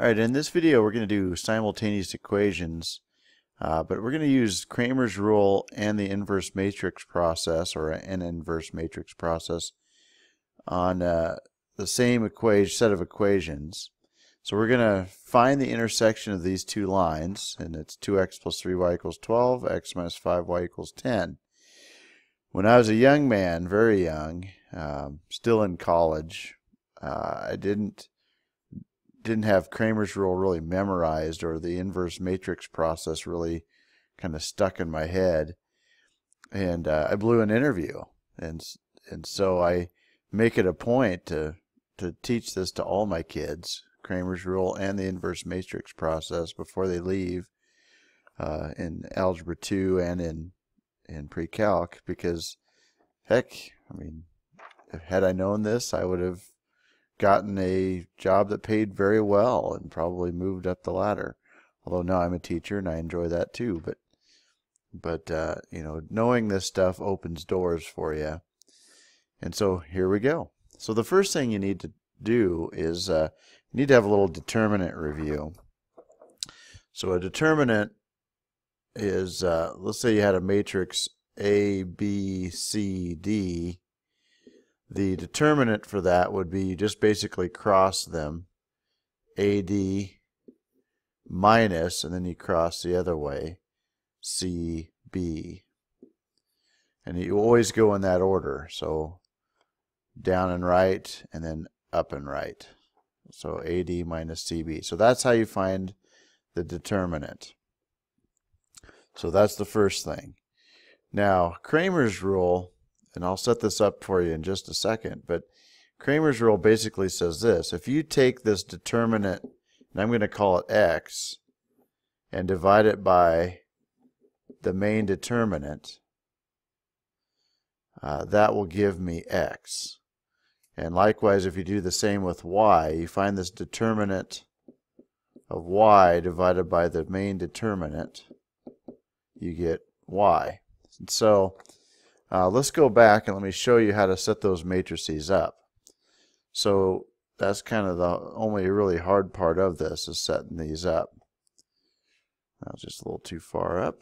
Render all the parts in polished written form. Alright, in this video we're going to do simultaneous equations, but we're going to use Cramer's rule and the inverse matrix process, or an inverse matrix process, on the same set of equations. So we're going to find the intersection of these two lines, and it's 2x plus 3y equals 12, x minus 5y equals 10. When I was a young man, very young, still in college, I didn't have Cramer's rule really memorized, or the inverse matrix process really kind of stuck in my head, and I blew an interview, and so I make it a point to teach this to all my kids, Cramer's rule and the inverse matrix process, before they leave in algebra 2 and in pre-calc, because heck, I mean, had I known this, I would have gotten a job that paid very well and probably moved up the ladder. Although now I'm a teacher and I enjoy that too, but you know, knowing this stuff opens doors for you. And so here we go. So the first thing you need to do is you need to have a little determinant review. So a determinant is, let's say you had a matrix A, B, C, D. The determinant for that would be you just basically cross them, AD minus, and then you cross the other way, CB. And you always go in that order, so down and right, and then up and right. So AD minus CB. So that's how you find the determinant. So that's the first thing. Now, Cramer's rule, and I'll set this up for you in just a second, but Cramer's rule basically says this: if you take this determinant, and I'm going to call it x, and divide it by the main determinant, that will give me x. And likewise, if you do the same with y, you find this determinant of y divided by the main determinant, you get y. And so let's go back and let me show you how to set those matrices up. So that's kind of the only really hard part of this, is setting these up. That was just a little too far up,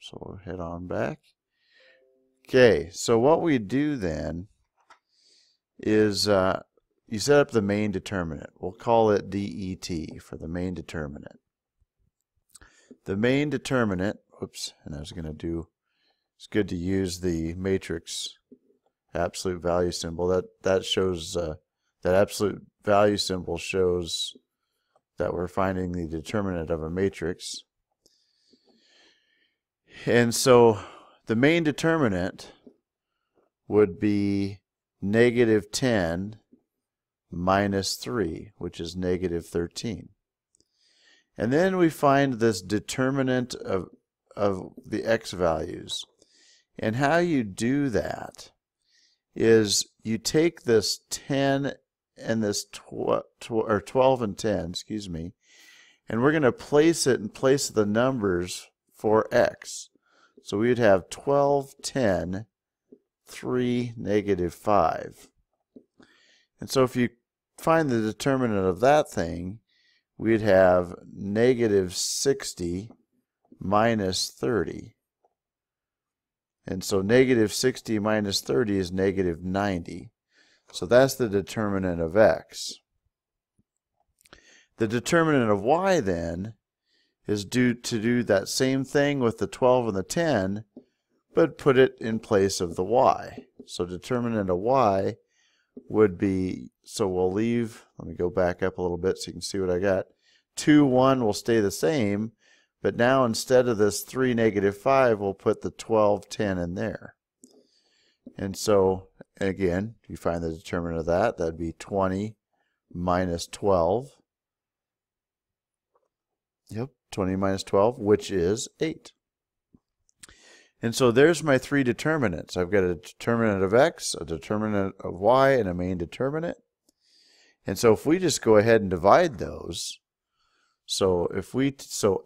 so we'll head on back. Okay, so what we do then is you set up the main determinant. We'll call it DET for the main determinant. The main determinant, oops, and I was going to do, it's good to use the matrix absolute value symbol. That shows that absolute value symbol shows that we're finding the determinant of a matrix. And so the main determinant would be negative 10 minus 3, which is negative 13. And then we find this determinant of the x values. And how you do that is you take this 10 and this 12 and 10, excuse me, and we're going to place it in place of the numbers for x. So we would have 12, 10, 3, negative 5. And so if you find the determinant of that thing, we'd have negative 60 minus 30. And so negative 60 minus 30 is negative 90. So that's the determinant of x. The determinant of y then is due to do that same thing with the 12 and the 10, but put it in place of the y. So determinant of y would be, so we'll leave, let me go back up a little bit so you can see what I got. 2, 1 will stay the same. But now instead of this 3, negative 5, we'll put the 12, 10 in there. And so, again, you find the determinant of that. That'd be 20 minus 12. Yep, 20 minus 12, which is 8. And so there's my three determinants. I've got a determinant of x, a determinant of y, and a main determinant. And so if we just go ahead and divide those, so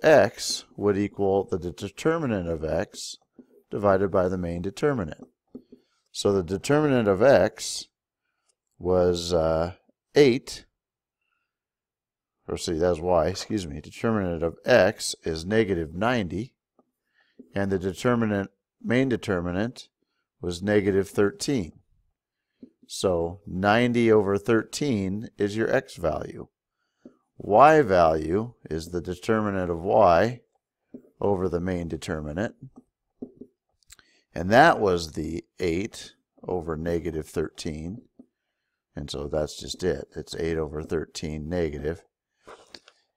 x would equal the determinant of x divided by the main determinant. So the determinant of x was 8 or see, that's y, excuse me, determinant of x is negative 90, and the determinant, main determinant, was negative 13. So 90 over 13 is your x value. Y value is the determinant of y over the main determinant, and that was the 8 over negative 13, and so that's just it. It's 8 over 13 negative.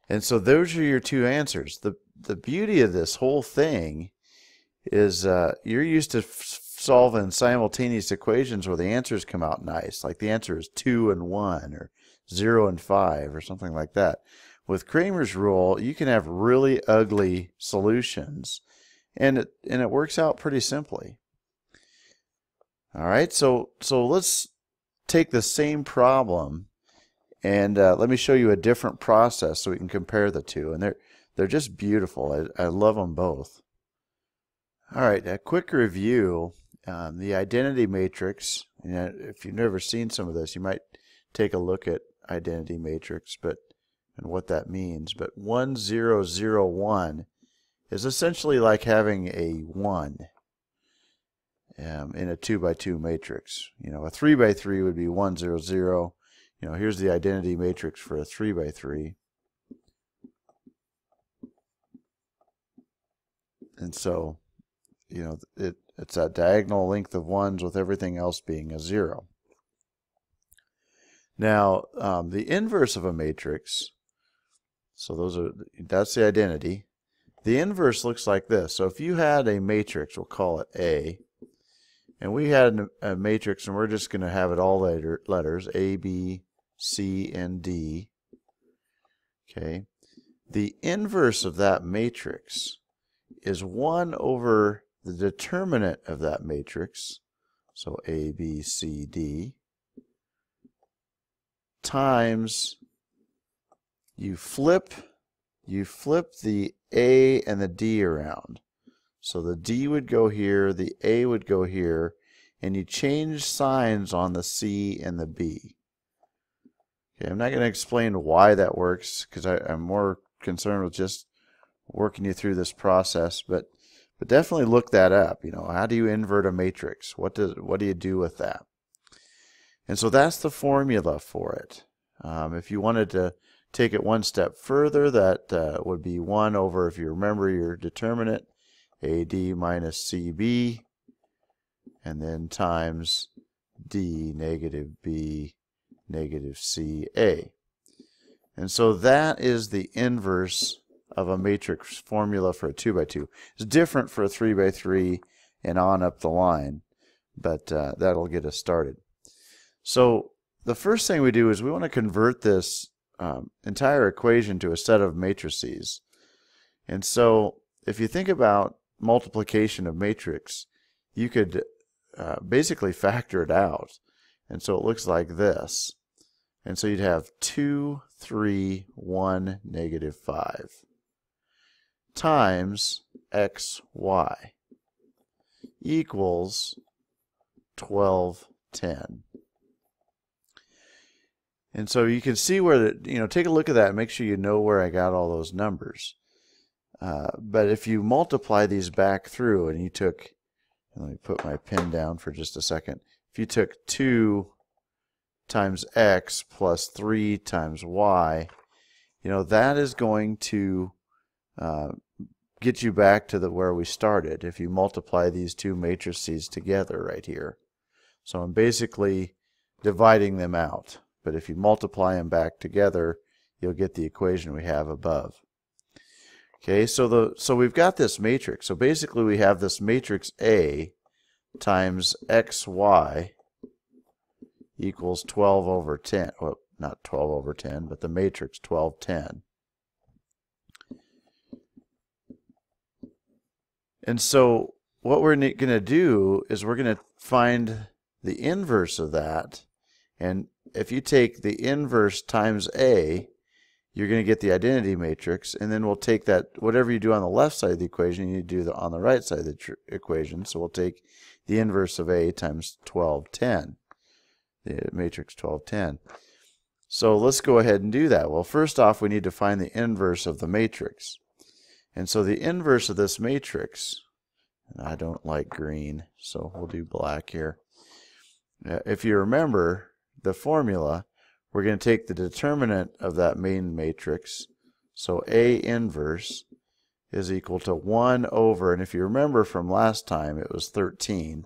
And so those are your two answers. The beauty of this whole thing is you're used to solving simultaneous equations where the answers come out nice, like the answer is 2 and 1 or 0 and 5 or something like that. With Cramer's rule, you can have really ugly solutions, and it works out pretty simply. All right, so let's take the same problem and let me show you a different process so we can compare the two, and they're just beautiful. I love them both. All right, a quick review. The identity matrix, you know, if you've never seen some of this, you might take a look at identity matrix and what that means. But 1, 0, 0, 1 is essentially like having a 1 in a 2 by 2 matrix. You know, a 3 by 3 would be 1, 0, 0. You know, here's the identity matrix for a 3 by 3. And so, you know, it's that diagonal length of 1s with everything else being a 0. Now, the inverse of a matrix, so that's the identity. The inverse looks like this. So if you had a matrix, we'll call it A, and we had a matrix, and we're just going to have it all letters, A, B, C, and D. Okay. The inverse of that matrix is 1 over the determinant of that matrix, so A, B, C, D, times you flip the A and the D around. So the D would go here, the A would go here, and you change signs on the C and the B. Okay, I'm not going to explain why that works because I'm more concerned with just working you through this process, but definitely look that up. You know, how do you invert a matrix? What do you do with that? And so that's the formula for it. If you wanted to take it one step further, that would be 1 over, if you remember your determinant, AD minus CB, and then times D negative B negative CA. And so that is the inverse of a matrix formula for a 2 by 2. It's different for a 3 by 3 and on up the line, but that'll get us started. So the first thing we do is we want to convert this entire equation to a set of matrices. And so if you think about multiplication of matrix, you could basically factor it out. And so it looks like this. And so you'd have 2, 3, 1, negative 5 times x, y equals 12, 10. And so you can see where, you know, take a look at that and make sure you know where I got all those numbers. But if you multiply these back through, and you took, let me put my pen down for just a second. If you took 2 times x plus 3 times y, you know, that is going to get you back to where we started if you multiply these two matrices together right here. So I'm basically dividing them out. But if you multiply them back together, you'll get the equation we have above. Okay, so we've got this matrix. So basically we have this matrix A times XY equals 12 over 10. Well, not 12 over 10, but the matrix 12, 10. And so what we're going to do is we're going to find the inverse of that. And if you take the inverse times A, you're going to get the identity matrix, and then we'll take that, whatever you do on the left side of the equation, you do on the right side of the equation. So we'll take the inverse of A times 12, 10, the matrix 12, 10. So let's go ahead and do that. Well, first off, we need to find the inverse of the matrix. And so the inverse of this matrix, and I don't like green, so we'll do black here. If you remember the formula, we're going to take the determinant of that main matrix. So A inverse is equal to 1 over, and if you remember from last time, it was 13. I'm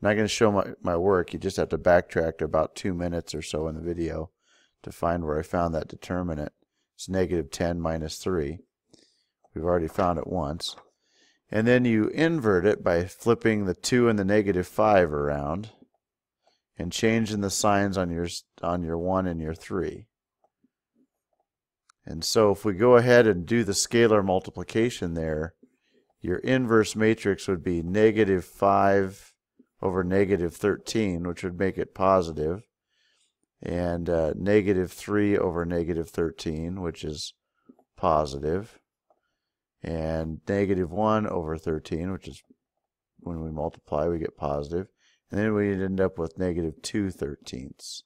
not going to show my work. You just have to backtrack to about 2 minutes or so in the video to find where I found that determinant. It's negative 10 minus 3. We've already found it once. And then you invert it by flipping the 2 and the negative 5 around and changing the signs on your 1 and your 3. And so if we go ahead and do the scalar multiplication there, your inverse matrix would be negative 5 over negative 13, which would make it positive, and negative 3 over negative 13, which is positive, and negative 1 over 13, which is when we multiply, we get positive, and then we end up with negative 2 thirteenths.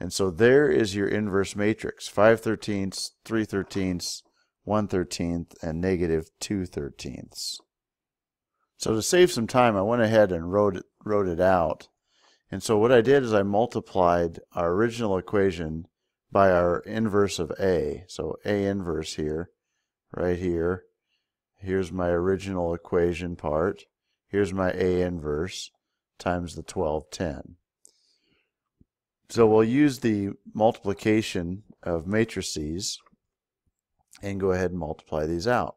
And so there is your inverse matrix, 5 thirteenths, 3 thirteenths, 1 thirteenth, and negative 2 thirteenths. So to save some time, I went ahead and wrote it out. And so what I did is I multiplied our original equation by our inverse of A. So A inverse here, right here. Here's my original equation part. Here's my A inverse times the 1210. So we'll use the multiplication of matrices and go ahead and multiply these out.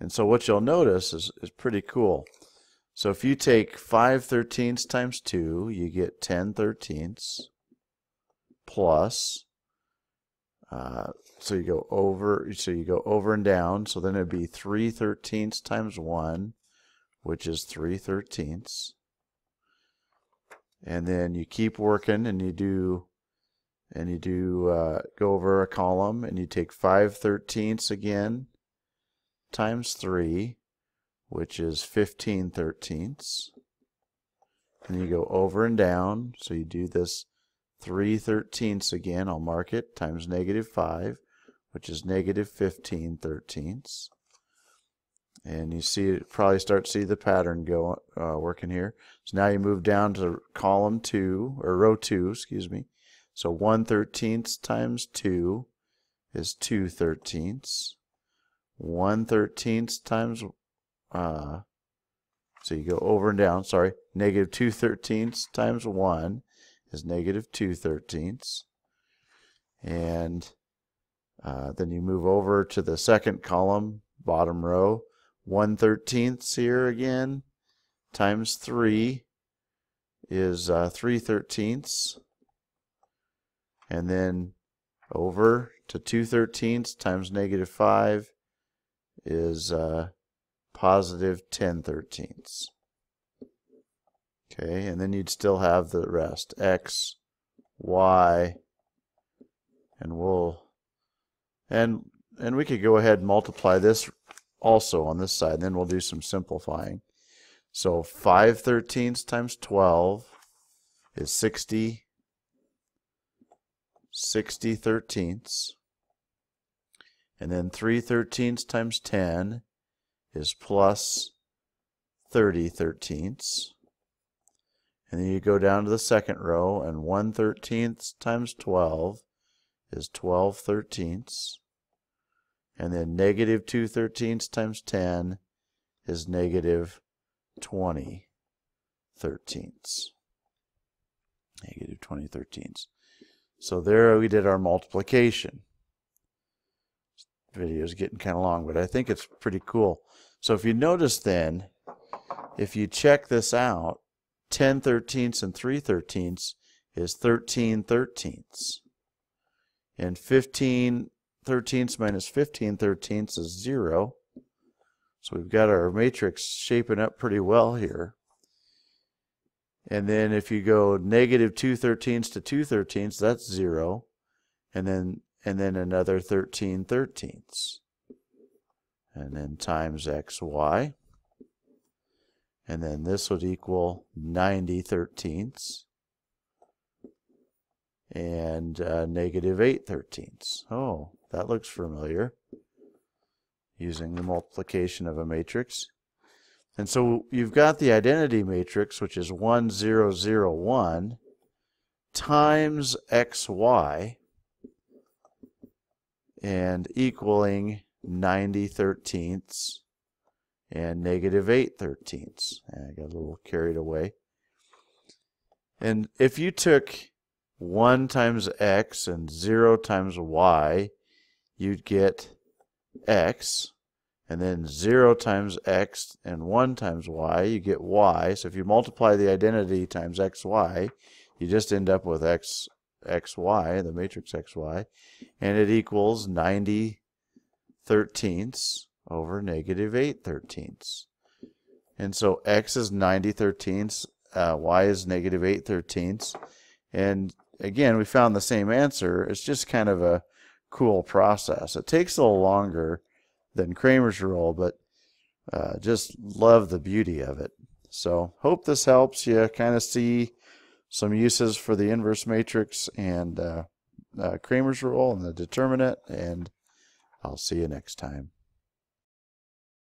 And so what you'll notice is pretty cool. So if you take 5 thirteenths times 2, you get 10 thirteenths plus, so you go over and down, so then it'd be 3 thirteenths times 1, which is 3 thirteenths. And then you keep working, and you go over a column, and you take 5 thirteenths again times 3, which is 15 thirteenths. And you go over and down, so you do this 3 thirteenths again, I'll mark it, times negative 5, which is negative 15 thirteenths. And you see, probably start to see the pattern go working here. So now you move down to column 2, or row 2, excuse me. So 1 thirteenths times 2 is 2 thirteenths. 1 thirteenths times, so you go over and down, sorry, negative 2 thirteenths times 1 is negative 2 thirteenths. And then you move over to the second column, bottom row. 1 thirteenths here again times 3 is 3 thirteenths, and then over to 2 thirteenths times negative 5 is positive 10 thirteenths. Okay, and then you'd still have the rest, x, y, and we could go ahead and multiply this also on this side, and then we'll do some simplifying. So 5 thirteenths times 12 is 60, 60 thirteenths, and then 3 thirteenths times 10 is plus 30 thirteenths, and then you go down to the second row, and 1 thirteenths times 12 is 12 thirteenths, and then negative 2 thirteenths times 10 is negative 20 thirteenths. Negative 20 thirteenths. So there we did our multiplication. This video is getting kind of long, but I think it's pretty cool. So if you notice then, if you check this out, 10 thirteenths and 3 thirteenths is 13 thirteenths. And 15 thirteenths minus 15 thirteenths is 0. So we've got our matrix shaping up pretty well here. And then if you go negative 2 thirteenths to 2 thirteenths, that's 0. And then another 13 thirteenths. And then times xy. And then this would equal 90 thirteenths. and negative 8/13. Oh, that looks familiar, using the multiplication of a matrix. And so you've got the identity matrix, which is 1, 0, 0, 1, times xy, and equaling 90/13 and negative 8/13. I got a little carried away. And if you took 1 times x and 0 times y, you'd get x, and then 0 times x and 1 times y, you get y. So if you multiply the identity times xy, you just end up with x, xy, the matrix xy, and it equals 90/13 over negative 8/13. And so x is 90/13, y is negative 8/13, and again, we found the same answer. It's just kind of a cool process. It takes a little longer than Cramer's rule, but just love the beauty of it. So hope this helps you kind of see some uses for the inverse matrix and Cramer's rule and the determinant, and I'll see you next time.